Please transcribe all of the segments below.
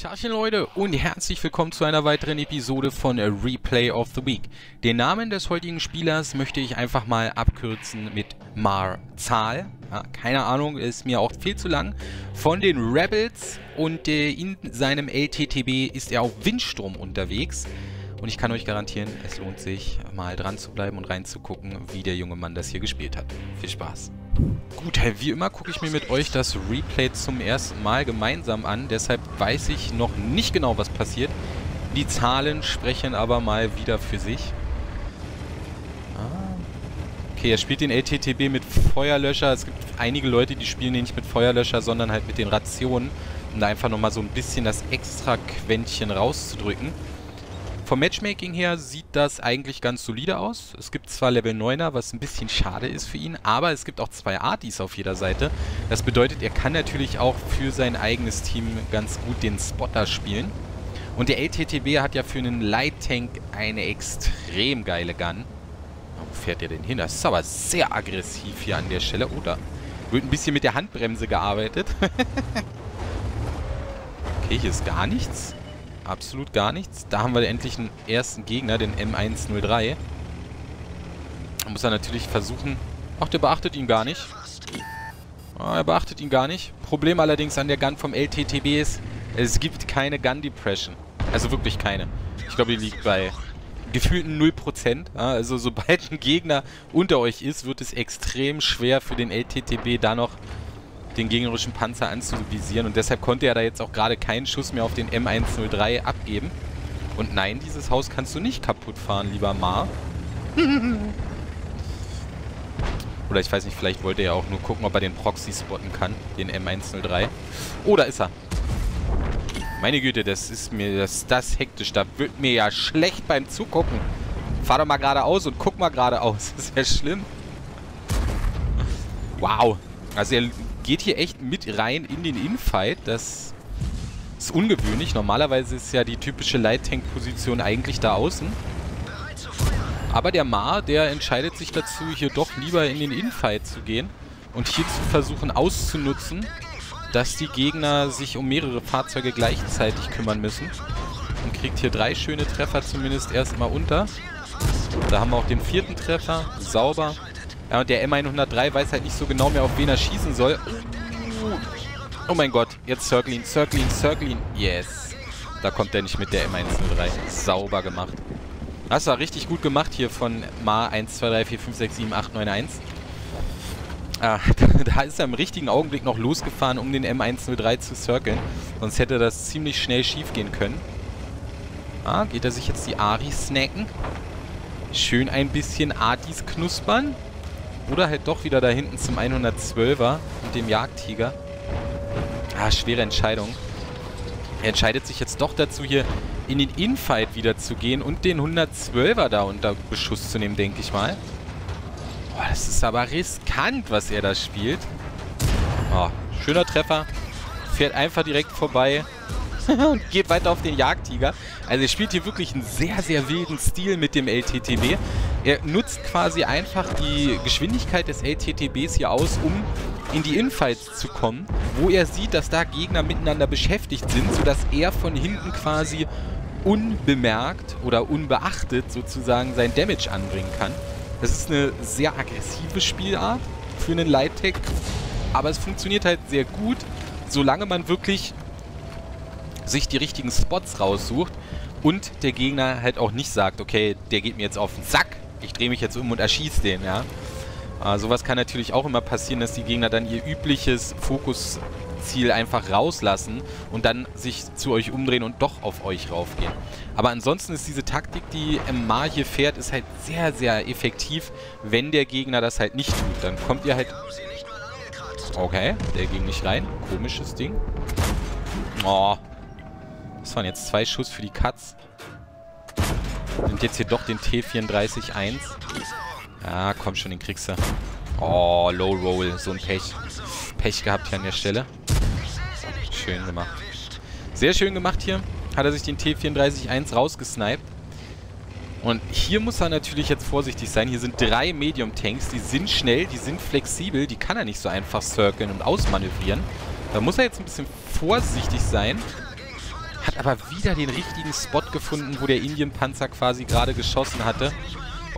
Tachchen Leute und herzlich willkommen zu einer weiteren Episode von Replay of the Week. Den Namen des heutigen Spielers möchte ich einfach mal abkürzen mit Mar-Zahl. Ja, keine Ahnung, ist mir auch viel zu lang. Von den Rebels und in seinem LTTB ist er auf Windsturm unterwegs. Und ich kann euch garantieren, es lohnt sich mal dran zu bleiben und reinzugucken, wie der junge Mann das hier gespielt hat. Viel Spaß! Gut, wie immer gucke ich mir mit euch das Replay zum ersten Mal gemeinsam an, deshalb weiß ich noch nicht genau, was passiert. Die Zahlen sprechen aber mal wieder für sich. Okay, er spielt den LTTB mit Feuerlöscher. Es gibt einige Leute, die spielen den nicht mit Feuerlöscher, sondern halt mit den Rationen, um da einfach nochmal so ein bisschen das Extra-Quäntchen rauszudrücken. Vom Matchmaking her sieht das eigentlich ganz solide aus. Es gibt zwar Level 9er, was ein bisschen schade ist für ihn, aber es gibt auch zwei Artis auf jeder Seite. Das bedeutet, er kann natürlich auch für sein eigenes Team ganz gut den Spotter spielen. Und der LTTB hat ja für einen Light Tank eine extrem geile Gun. Wo fährt er denn hin? Das ist aber sehr aggressiv hier an der Stelle. Oder wird ein bisschen mit der Handbremse gearbeitet. Okay, hier ist gar nichts. Absolut gar nichts. Da haben wir endlich einen ersten Gegner, den M103. Da muss er natürlich versuchen... Ach, der beachtet ihn gar nicht. Er beachtet ihn gar nicht. Problem allerdings an der Gun vom LTTB ist, es gibt keine Gun Depression. Also wirklich keine. Ich glaube, die liegt bei gefühlten 0%. Also sobald ein Gegner unter euch ist, wird es extrem schwer für den LTTB da noch den gegnerischen Panzer anzuvisieren, und deshalb konnte er da jetzt auch gerade keinen Schuss mehr auf den M103 abgeben. Und nein, dieses Haus kannst du nicht kaputt fahren, lieber Mar. Oder ich weiß nicht, vielleicht wollte er ja auch nur gucken, ob er den Proxy spotten kann, den M103. Oh, da ist er. Meine Güte, das ist mir das hektisch. Da wird mir ja schlecht beim Zugucken. Fahr doch mal geradeaus und guck mal geradeaus. Das ist ja schlimm. Wow. Also er geht hier echt mit rein in den Infight. Das ist ungewöhnlich. Normalerweise ist ja die typische Light-Tank-Position eigentlich da außen. Aber der Mar, der entscheidet sich dazu, hier doch lieber in den Infight zu gehen und hier zu versuchen auszunutzen, dass die Gegner sich um mehrere Fahrzeuge gleichzeitig kümmern müssen. Und kriegt hier drei schöne Treffer zumindest erstmal unter. Da haben wir auch den vierten Treffer. Sauber. Ja, und der M103 weiß halt nicht so genau mehr, auf wen er schießen soll. Oh mein Gott, jetzt circle ihn, circle ihn, circle ihn. Yes. Da kommt er nicht mit, der M103. Sauber gemacht. Das war richtig gut gemacht hier von Mar1234567891. Da ist er im richtigen Augenblick noch losgefahren, um den M103 zu circlen. Sonst hätte das ziemlich schnell schief gehen können. Geht er sich jetzt die Ari snacken? Schön ein bisschen Artis knuspern. Oder halt doch wieder da hinten zum 112er und dem Jagdtiger. Schwere Entscheidung. Er entscheidet sich jetzt doch dazu, hier in den Infight wieder zu gehen und den 112er da unter Beschuss zu nehmen, denke ich mal. Boah, das ist aber riskant, was er da spielt. Schöner Treffer. Fährt einfach direkt vorbei und geht weiter auf den Jagdtiger. Also er spielt hier wirklich einen sehr, sehr wilden Stil mit dem LTTB. Er nutzt quasi einfach die Geschwindigkeit des LTTBs hier aus, um in die Infights zu kommen, wo er sieht, dass da Gegner miteinander beschäftigt sind, sodass er von hinten quasi unbemerkt oder unbeachtet sozusagen sein Damage anbringen kann. Das ist eine sehr aggressive Spielart für einen Light-Tech, aber es funktioniert halt sehr gut, solange man wirklich sich die richtigen Spots raussucht und der Gegner halt auch nicht sagt, okay, der geht mir jetzt auf den Sack, ich drehe mich jetzt um und erschieße den, ja. Sowas kann natürlich auch immer passieren, dass die Gegner dann ihr übliches Fokusziel einfach rauslassen und dann sich zu euch umdrehen und doch auf euch raufgehen. Aber ansonsten ist diese Taktik, die Mar hier fährt, ist halt sehr, sehr effektiv, wenn der Gegner das halt nicht tut. Dann kommt ihr halt... Okay, der ging nicht rein. Komisches Ding. Das waren jetzt zwei Schuss für die Katz. Nimmt jetzt hier doch den T34-1. Komm schon, den kriegst du. Low Roll. So ein Pech. Pech gehabt hier an der Stelle. Schön gemacht. Sehr schön gemacht hier. Hat er sich den T34-1 rausgesniped. Und hier muss er natürlich jetzt vorsichtig sein. Hier sind drei Medium-Tanks. Die sind schnell, die sind flexibel. Die kann er nicht so einfach circlen und ausmanövrieren. Da muss er jetzt ein bisschen vorsichtig sein. Hat aber wieder den richtigen Spot gefunden, wo der Indienpanzer quasi gerade geschossen hatte.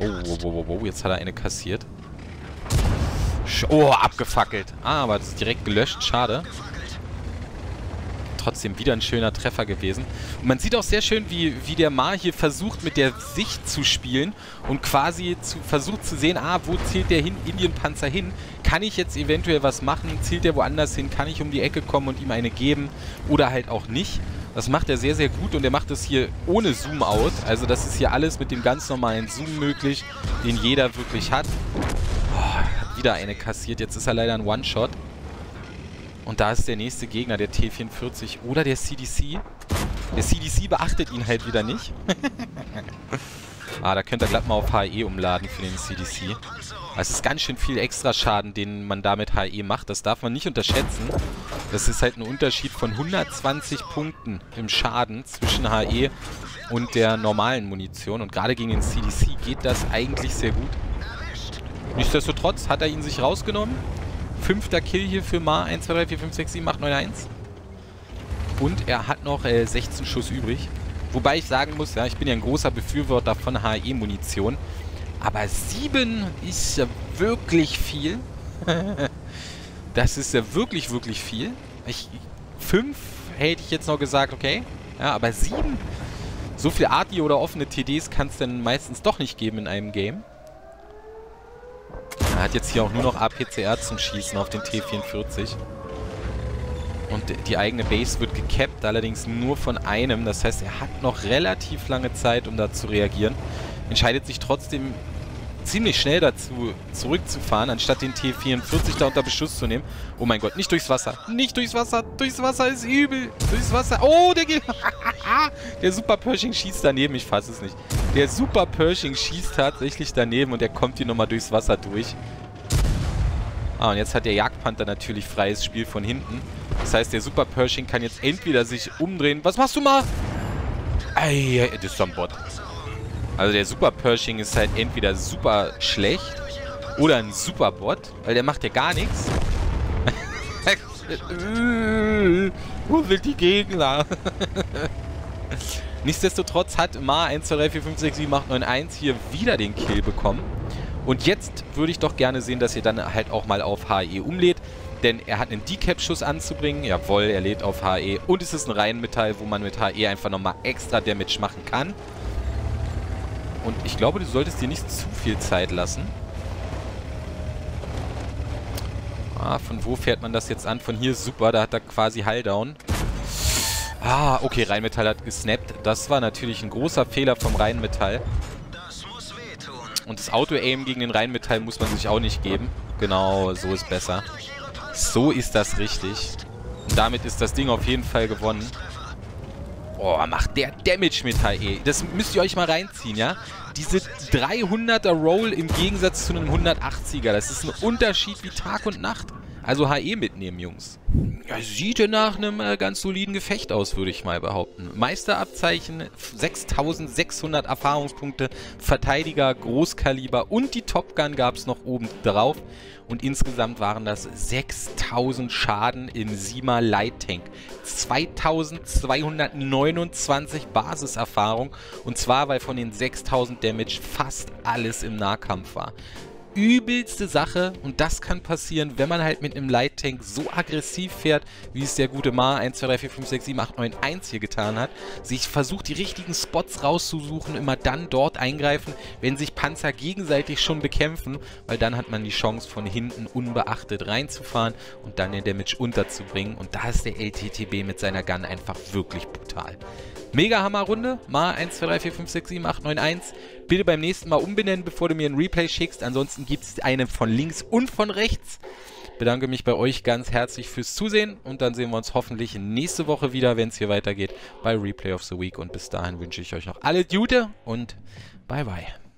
Oh, jetzt hat er eine kassiert. Oh, abgefackelt. Ah, aber das ist direkt gelöscht. Schade. Trotzdem wieder ein schöner Treffer gewesen. Und man sieht auch sehr schön, wie der Mar hier versucht, mit der Sicht zu spielen und quasi versucht zu sehen, ah, wo zielt der Indienpanzer hin? Kann ich jetzt eventuell was machen? Zielt der woanders hin? Kann ich um die Ecke kommen und ihm eine geben? Oder halt auch nicht. Das macht er sehr, sehr gut und er macht das hier ohne Zoom-Out. Also das ist hier alles mit dem ganz normalen Zoom möglich, den jeder wirklich hat. Oh, hat wieder eine kassiert. Jetzt ist er leider ein One-Shot. Und da ist der nächste Gegner, der T-44 oder der CDC. Der CDC beachtet ihn halt wieder nicht. Ah, da könnt ihr glatt mal auf HE umladen für den CDC. Es ist ganz schön viel Extraschaden, den man da mit HE macht. Das darf man nicht unterschätzen. Das ist halt ein Unterschied von 120 Punkten im Schaden zwischen HE und der normalen Munition. Und gerade gegen den CDC geht das eigentlich sehr gut. Nichtsdestotrotz hat er ihn sich rausgenommen. Fünfter Kill hier für Mar 1, 2, 3, 4, 5, 6, 7, 8, 9, 1. Und er hat noch 16 Schuss übrig. Wobei ich sagen muss, ja, ich bin ja ein großer Befürworter von HE-Munition. Aber 7 ist ja wirklich viel. Das ist ja wirklich, wirklich viel. 5 hätte ich jetzt noch gesagt, okay. Ja, aber 7? So viel Arti oder offene TDs kann es dann meistens doch nicht geben in einem Game. Er hat jetzt hier auch nur noch APCR zum Schießen auf den T-44. Und die eigene Base wird gecapped, allerdings nur von einem. Das heißt, er hat noch relativ lange Zeit, um da zu reagieren. Entscheidet sich trotzdem ziemlich schnell dazu, zurückzufahren, anstatt den T-44 da unter Beschuss zu nehmen. Oh mein Gott, nicht durchs Wasser. Nicht durchs Wasser. Durchs Wasser ist übel. Durchs Wasser. Oh, der geht... Der Super Pershing schießt daneben. Ich fasse es nicht. Der Super Pershing schießt tatsächlich daneben und er kommt hier nochmal durchs Wasser durch. Ah, und jetzt hat der Jagdpanther natürlich freies Spiel von hinten. Das heißt, der Super Pershing kann jetzt entweder sich umdrehen. Was machst du mal? Ei, das ist ein Bot. Also der Super Pershing ist halt entweder super schlecht oder ein Super Bot, weil der macht ja gar nichts. Wo sind die Gegner? Nichtsdestotrotz hat Mar 123456891 hier wieder den Kill bekommen. Und jetzt würde ich doch gerne sehen, dass ihr dann halt auch mal auf HE umlädt. Denn er hat einen Decap-Schuss anzubringen. Jawohl, er lädt auf HE. Und es ist ein Rheinmetall, wo man mit HE einfach nochmal extra Damage machen kann. Und ich glaube, du solltest dir nicht zu viel Zeit lassen. Ah, von wo fährt man das jetzt an? Von hier, super, da hat er quasi Halldown. Ah, okay, Rheinmetall hat gesnappt. Das war natürlich ein großer Fehler vom Rheinmetall. Und das Auto-Aim gegen den Rheinmetall muss man sich auch nicht geben. Genau, so ist besser. So ist das richtig. Und damit ist das Ding auf jeden Fall gewonnen. Oh, macht der Damage mit HE. Das müsst ihr euch mal reinziehen, ja? Diese 300er Roll im Gegensatz zu einem 180er. Das ist ein Unterschied wie Tag und Nacht. Also HE mitnehmen, Jungs. Ja, sieht ja nach einem ganz soliden Gefecht aus, würde ich mal behaupten. Meisterabzeichen, 6600 Erfahrungspunkte, Verteidiger, Großkaliber und die Top Gun gab es noch oben drauf. Und insgesamt waren das 6000 Schaden im Sima Light Tank. 2229 Basiserfahrung. Und zwar, weil von den 6000 Damage fast alles im Nahkampf war. Übelste Sache, und das kann passieren, wenn man halt mit einem Light Tank so aggressiv fährt, wie es der gute Mar 123456891 hier getan hat. Sich versucht, die richtigen Spots rauszusuchen, immer dann dort eingreifen, wenn sich Panzer gegenseitig schon bekämpfen, weil dann hat man die Chance, von hinten unbeachtet reinzufahren und dann den Damage unterzubringen. Und da ist der LTTB mit seiner Gun einfach wirklich brutal. Mega Hammer-Runde, Mar 123456891. Bitte beim nächsten Mal umbenennen, bevor du mir ein Replay schickst. Ansonsten gibt es einen von links und von rechts. Bedanke mich bei euch ganz herzlich fürs Zusehen und dann sehen wir uns hoffentlich nächste Woche wieder, wenn es hier weitergeht, bei Replay of the Week. Und bis dahin wünsche ich euch noch alles Gute und bye bye.